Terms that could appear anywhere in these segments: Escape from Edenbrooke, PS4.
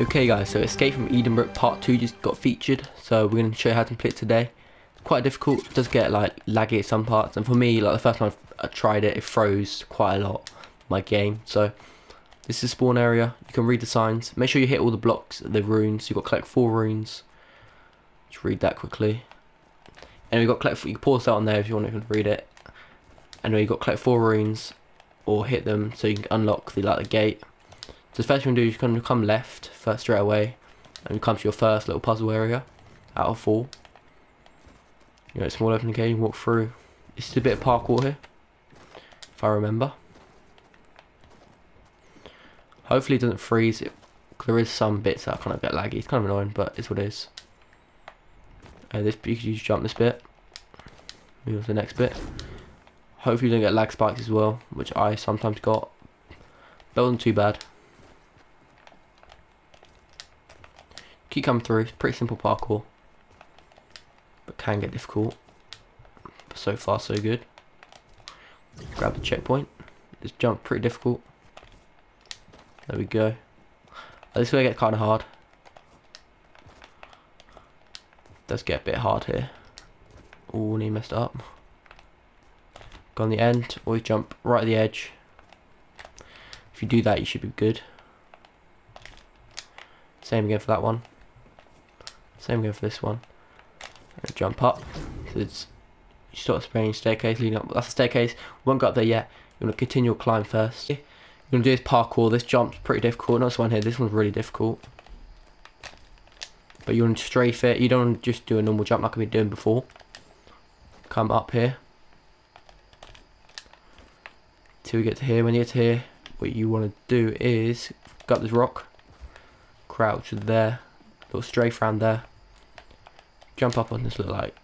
Okay guys, so Escape from Edenbrooke Part 2 just got featured, so we're going to show you how to play it today. Quite difficult, it does get like laggy at some parts, and for me, like the first time I tried it, it froze quite a lot, my game. So this is the spawn area, you can read the signs, make sure you hit all the blocks, the runes. You've got to collect 4 runes, just read that quickly. And we've got to collect, you can pause that on there if you want to read it. And you've got to collect 4 runes, or hit them so you can unlock the, like, the gate. So the first thing you can do is you can come left first straight away, and you come to your first little puzzle area out of 4. You know, it's small open gate, you can walk through. This is a bit of parkour here, if I remember. Hopefully it doesn't freeze. There is some bits that are kind of a bit laggy. It's kind of annoying, but it's what it is. And this, you can just jump this bit. Move on to the next bit. Hopefully you don't get lag spikes as well, which I sometimes got. That wasn't too bad. Keep coming through, it's pretty simple parkour, but can get difficult, but so far so good. Grab the checkpoint, this jump pretty difficult, there we go. This is going to get kind of hard, it does get a bit hard here. Oh, and he messed up. Go on the end, or you jump right at the edge. If you do that you should be good. Same again for that one, same again for this one. Jump up. So it's, you start spraying staircase leading up. That's the staircase. We won't go up there yet. You want to continue your climb first. You're going to do this parkour. This jump's pretty difficult. Not this one here. This one's really difficult. But you want to strafe it. You don't want to just do a normal jump like I've been doing before. Come up here. Till we get to here. When you get to here, what you want to do is go up this rock. Crouch there. Little strafe round there. Jump up on this little like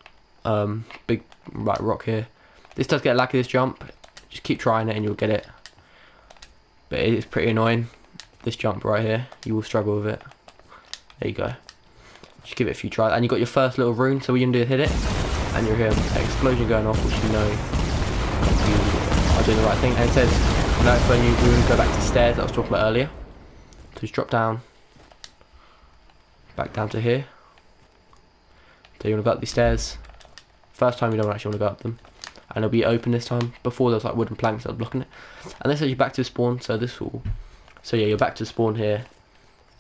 big right rock here. This does get laggy, this jump. Just keep trying it and you'll get it. But it's pretty annoying. This jump right here, you will struggle with it. There you go. Just give it a few tries, and you got your first little rune. So what you can do is hit it, and you'll hear an explosion going off, which you know you are doing the right thing. And it says no, for a new rune, go back to the stairs that I was talking about earlier. So just drop down, back down to here. So you want to go up these stairs. First time you don't actually want to go up them. And it'll be open this time. Before there was like wooden planks that were blocking it. And this is you back to spawn. So this will... So yeah, you're back to spawn here.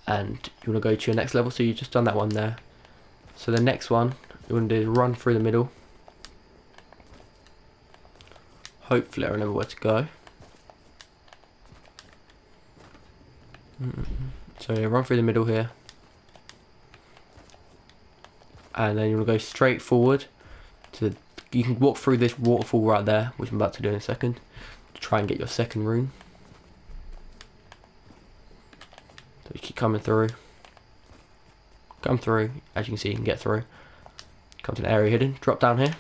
And you want to go to your next level. So you've just done that one there. So the next one you want to do is run through the middle. Hopefully I remember where to go. So yeah, run through the middle here. And then you want to go straight forward. To you can walk through this waterfall right there, which I'm about to do in a second, to try and get your second rune. So you keep coming through. Come through. As you can see, you can get through. Come to an area hidden. Drop down here.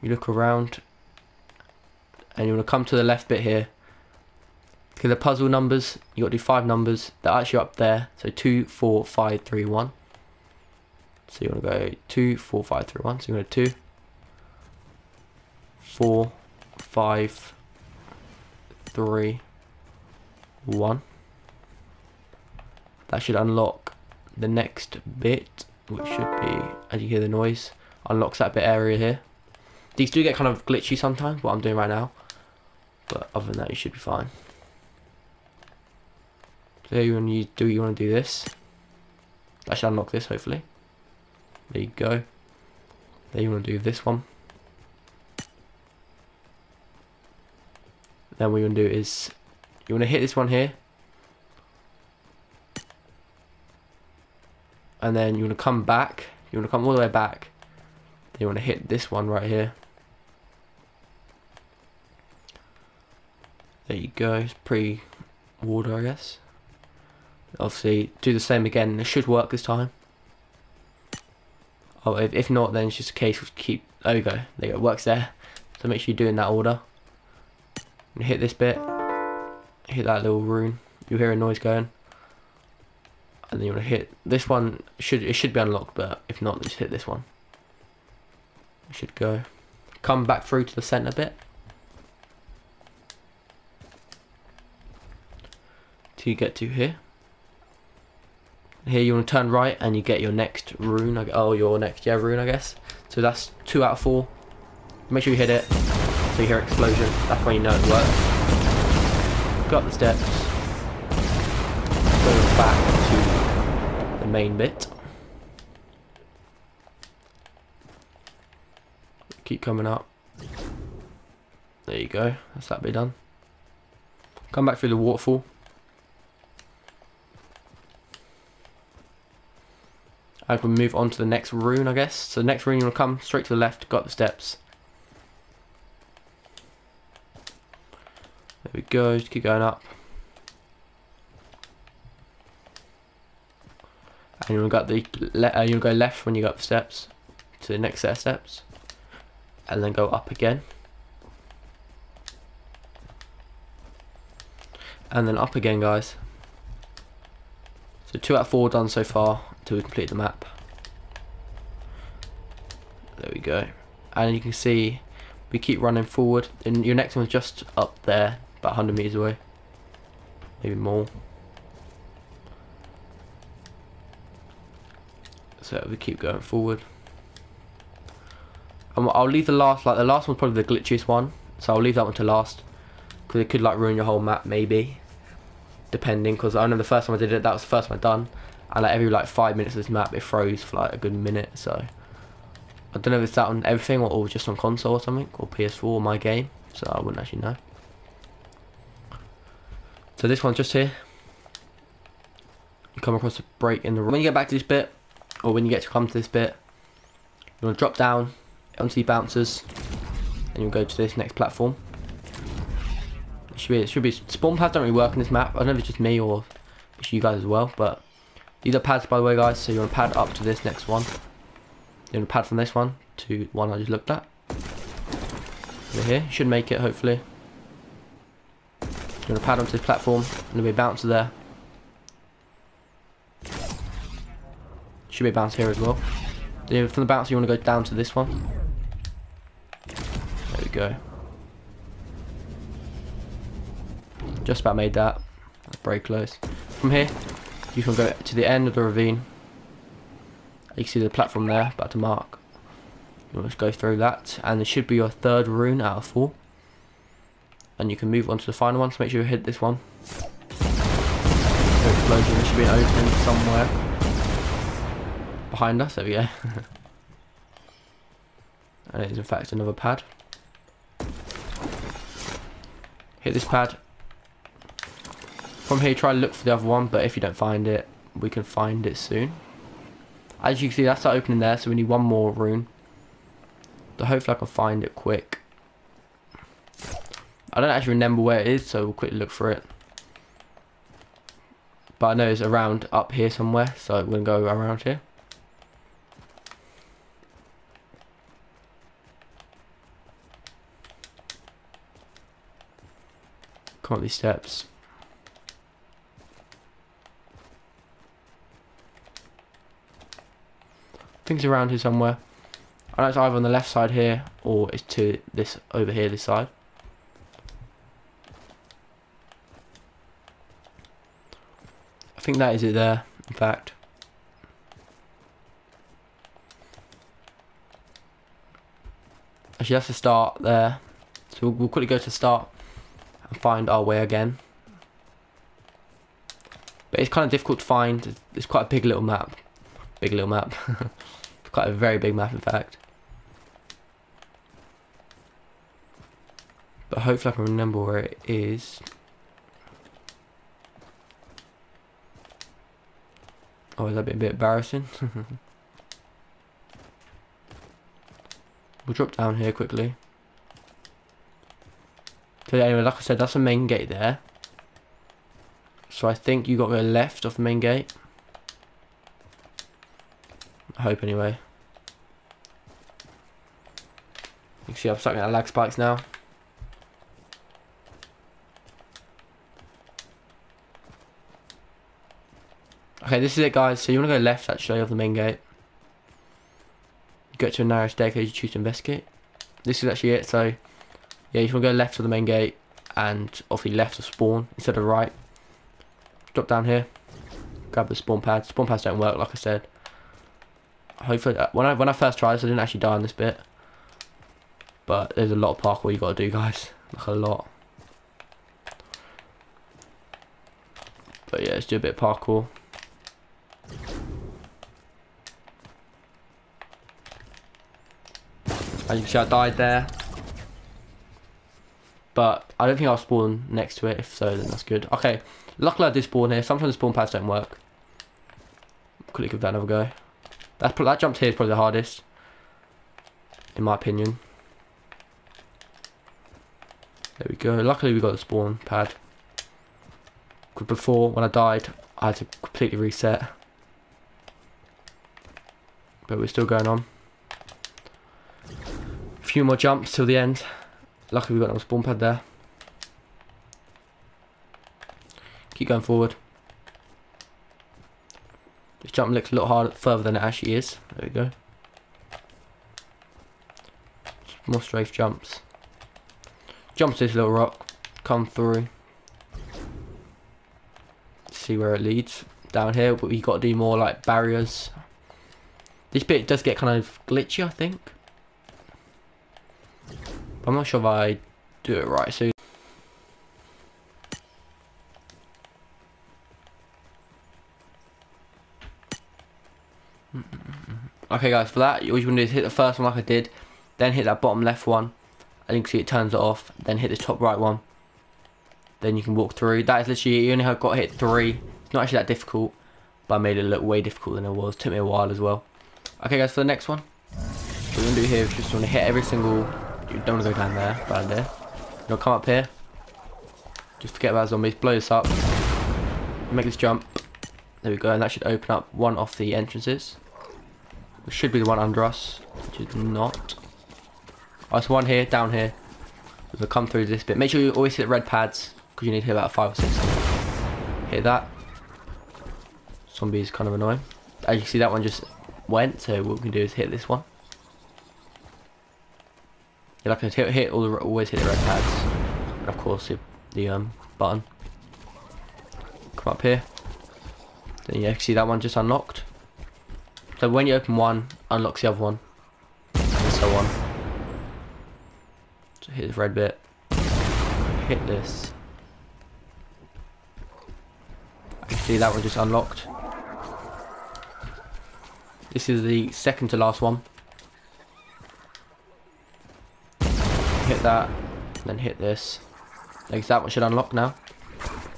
You look around. And you want to come to the left bit here. Because the puzzle numbers, you got to do 5 numbers. They're actually up there. So 2, 4, 5, 3, 1. So you want to go 2, 4, 5, 3, 1. So you want to 2, 4, 5, 3, 1. That should unlock the next bit, which should be, as you hear the noise, unlocks that bit area here. These do get kind of glitchy sometimes, what I'm doing right now. But other than that, you should be fine. So you want to do this. That should unlock this, hopefully. There you go. Then you want to do this one. Then what you want to do is you want to hit this one here, and then you want to come back. You want to come all the way back. Then you want to hit this one right here. There you go. It's pre-water, I guess. Obviously, do the same again. It should work this time. Oh, if not, then it's just a case of keep. There we go. There you go. It works there. So make sure you do it in that order. And hit this bit. Hit that little rune. You'll hear a noise going. And then you want to hit this one. It should be unlocked, but if not, just hit this one. It should go. Come back through to the centre bit. you get to here. Here you want to turn right and you get your next rune, I guess. So that's 2 out of 4. Make sure you hit it, so you hear explosion, that's when you know it works. Go up the steps, go back to the main bit. Keep coming up. There you go, that's that bit done. Come back through the waterfall. I can move on to the next rune, I guess. So the next rune, you'll come straight to the left, go up the steps. There we go, just keep going up. And you'll go, you'll go left when you go up the steps, to the next set of steps. And then go up again. And then up again, guys. So 2 out of 4 done so far till we complete the map. There we go. And you can see we keep running forward. And your next one's just up there, about 100 meters away. Maybe more. So we keep going forward. And I'll leave the last, like the last one's probably the glitchiest one. So I'll leave that one to last. Because it could like ruin your whole map, maybe. Depending, because I know the first time I did it, that was the first one I done, and like every like 5 minutes of this map it froze for like a good minute, so I don't know if it's that on everything or just on console or something, or PS4 or my game, so I wouldn't actually know. So this one's just here. You come across a break in the room. When you get back to this bit, or when you get to come to this bit, you want to drop down onto the bouncers, and you'll go to this next platform. It should be spawn pads don't really work in this map. I don't know if it's just me or it's you guys as well, but these are pads, by the way, guys. So you want to pad up to this next one. You want to pad from this one to one I just looked at. Over here, should make it hopefully. You want to pad onto this platform, and there'll be a bouncer there. Should be a bouncer here as well. Then from the bouncer, you want to go down to this one. There we go. Just about made that. That's very close. From here, you can go to the end of the ravine. You can see the platform there, about to mark. You just go through that, and it should be your 3rd rune out of 4. And you can move on to the final one, so make sure you hit this one. So explosion, there should be an opening somewhere behind us. There we go. And it is in fact another pad. Hit this pad. From here, try and look for the other one, but if you don't find it, we can find it soon. As you can see, that's that opening there, so we need one more rune. So hopefully I can find it quick. I don't actually remember where it is, so we'll quickly look for it. But I know it's around up here somewhere, so we're going to go around here. Come up these steps. Things around here somewhere. I know it's either on the left side here or it's to this over here, this side. I think that is it there, in fact. Actually, that's the start there. So we'll quickly go to the start and find our way again. But it's kind of difficult to find. It's quite a big little map. Big little map. Quite a very big map, in fact. But hopefully I can remember where it is. Oh, is that a bit embarrassing? We'll drop down here quickly. So anyway, like I said, that's the main gate there. So I think you got to go left off the main gate. I hope anyway. You can see I'm stuck in lag spikes now. Okay, this is it, guys. So you want to go left actually off the main gate. Go to a narrow staircase you choose to investigate. This is actually it. So yeah, you want to go left of the main gate and obviously left of spawn instead of right. drop down here, grab the spawn pad. Spawn pads don't work, like I said. Hopefully, when I first tried this, I didn't actually die on this bit. But there's a lot of parkour you got to do, guys. Like a lot. But yeah, let's do a bit of parkour. As you can see, I died there. But I don't think I'll spawn next to it. If so, then that's good. Okay, luckily I did spawn here. Sometimes the spawn pads don't work. Quickly give that another go. That jump here is probably the hardest, in my opinion. There we go. Luckily we got the spawn pad. Before, when I died, I had to completely reset. But we're still going on. A few more jumps till the end. Luckily we got another spawn pad there. Keep going forward. This jump looks a lot harder, further than it actually is. There we go. More strafe jumps. Jump to this little rock. Come through. See where it leads. Down here, but we got to do more like barriers. This bit does get kind of glitchy, I think. I'm not sure if I do it right. So okay guys, for that, all you want to do is hit the first one like I did, then hit that bottom left one, and you can see it turns it off, then hit the top right one, then you can walk through. That is literally, you only have got to hit 3, it's not actually that difficult, but I made it look way difficult than it was, took me a while as well. Okay guys, for the next one, what we're going to do here is just want to hit every single, you don't want to go down there, down there, you'll come up here, just forget about zombies, blow this up, make this jump, there we go, and that should open up one off the entrances. It should be the one under us, which is not. Oh, it's one here, down here. We'll come through this bit. Make sure you always hit red pads, because you need to hit about 5 or 6. Hit that. Zombie's kind of annoying. As you can see, that one just went, so what we can do is hit this one. You're like to hit all the, always hit the red pads. And of course, the button. Come up here. Then you can see that one just unlocked. So when you open one, unlocks the other one, and so on. So hit this red bit, hit this. Actually, that one just unlocked. This is the second to last one. Hit that, and then hit this. Like that one should unlock now,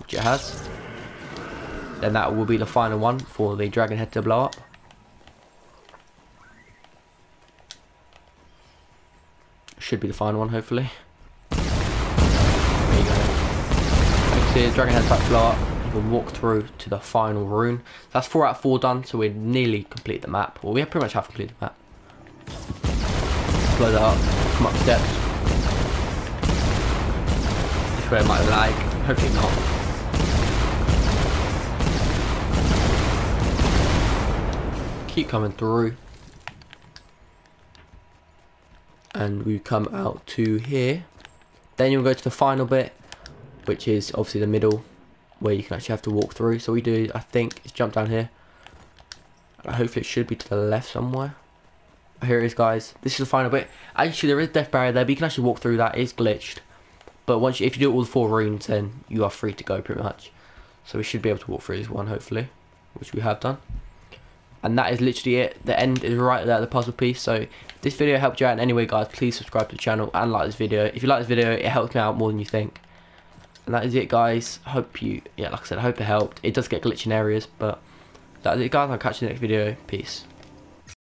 which it has. Then that will be the final one for the dragon head to blow up. Should be the final one, hopefully. There you go. You can see the dragon head's about to blow up. You can walk through to the final rune. That's 4 out of 4 done, so we nearly complete the map. Well, we pretty much have completed the map. Blow that up. Come up steps. This way it might lag. Hopefully not. Keep coming through. And we come out to here, then you'll go to the final bit, which is obviously the middle, where you can actually have to walk through. So what we do, I think, is jump down here, and hopefully it should be to the left somewhere. Here it is, guys. This is the final bit. Actually, there is a death barrier there, but you can actually walk through that. It's glitched, but once if you do all the 4 runes, then you are free to go pretty much. So we should be able to walk through this one, hopefully, which we have done. And that is literally it. The end is right there, the puzzle piece. So if this video helped you out in any way, guys, please subscribe to the channel and like this video. If you like this video, it helps me out more than you think. And that is it, guys. Hope you, yeah, like I said, I hope it helped. It does get glitchy in areas, but that is it, guys. I'll catch you in the next video. Peace.